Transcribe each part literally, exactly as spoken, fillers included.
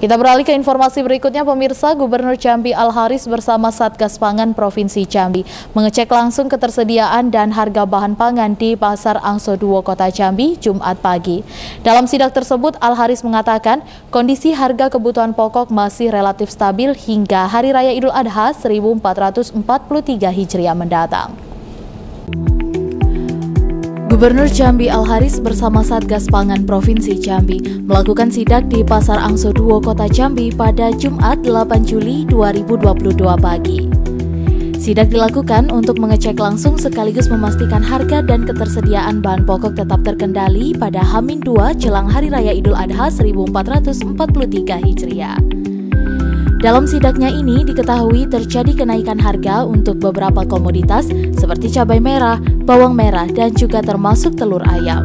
Kita beralih ke informasi berikutnya, pemirsa. Gubernur Jambi Al Haris bersama Satgas Pangan Provinsi Jambi mengecek langsung ketersediaan dan harga bahan pangan di Pasar Angso Duo, Kota Jambi, Jumat pagi. Dalam sidak tersebut, Al Haris mengatakan kondisi harga kebutuhan pokok masih relatif stabil hingga Hari Raya Idul Adha seribu empat ratus empat puluh tiga Hijriah mendatang. Gubernur Jambi Al Haris bersama Satgas Pangan Provinsi Jambi melakukan sidak di Pasar Angso Duo, Kota Jambi pada Jumat delapan Juli dua ribu dua puluh dua pagi. Sidak dilakukan untuk mengecek langsung sekaligus memastikan harga dan ketersediaan bahan pokok tetap terkendali pada H minus dua jelang Hari Raya Idul Adha seribu empat ratus empat puluh tiga Hijriah. Dalam sidaknya ini diketahui terjadi kenaikan harga untuk beberapa komoditas seperti cabai merah, bawang merah, dan juga termasuk telur ayam.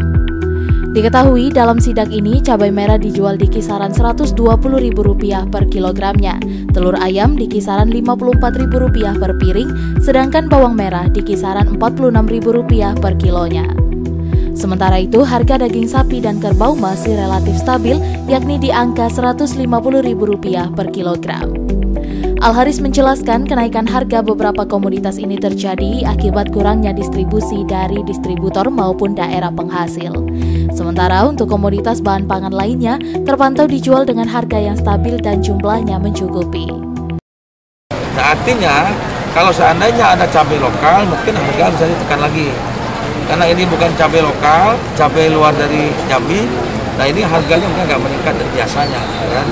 Diketahui dalam sidak ini cabai merah dijual di kisaran seratus dua puluh ribu rupiah per kilogramnya, telur ayam di kisaran lima puluh empat ribu rupiah per piring, sedangkan bawang merah di kisaran empat puluh enam ribu rupiah per kilonya. Sementara itu, harga daging sapi dan kerbau masih relatif stabil, yakni di angka seratus lima puluh ribu rupiah per kilogram. Al Haris menjelaskan kenaikan harga beberapa komoditas ini terjadi akibat kurangnya distribusi dari distributor maupun daerah penghasil. Sementara untuk komoditas bahan pangan lainnya, terpantau dijual dengan harga yang stabil dan jumlahnya mencukupi. Nah, artinya, kalau seandainya ada cabai lokal, mungkin harga bisa ditekan lagi. Karena ini bukan cabai lokal, cabai luar dari Jambi, nah ini harganya mungkin nggak meningkat dari biasanya, kan?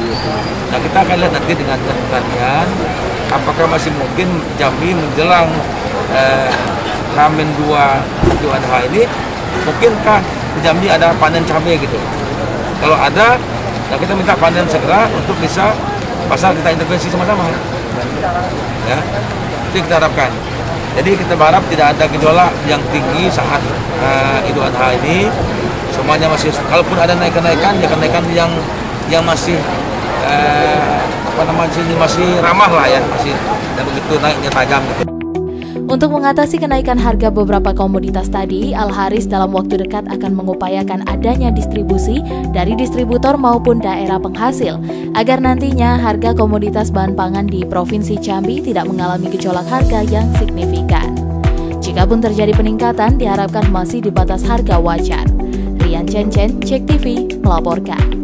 Nah kita akan lihat nanti dengan pertanian, apakah masih mungkin Jambi menjelang eh, H minus dua Idul Adha ini, mungkinkah di Jambi ada panen cabai gitu? Kalau ada, nah kita minta panen segera untuk bisa pasar kita intervensi sama-sama, ya, itu kita harapkan. Jadi kita berharap tidak ada gejolak yang tinggi saat uh, Idul Adha ini. Semuanya masih, kalaupun ada naikan-naikan, ya kenaikan yang yang masih uh, apa namanya masih ramah lah ya, masih dan begitu naiknya tajam gitu. Untuk mengatasi kenaikan harga beberapa komoditas tadi, Al Haris dalam waktu dekat akan mengupayakan adanya distribusi dari distributor maupun daerah penghasil, agar nantinya harga komoditas bahan pangan di Provinsi Jambi tidak mengalami gejolak harga yang signifikan. Jikapun terjadi peningkatan, diharapkan masih di batas harga wajar. Rian Chenchen, Jek T V, melaporkan.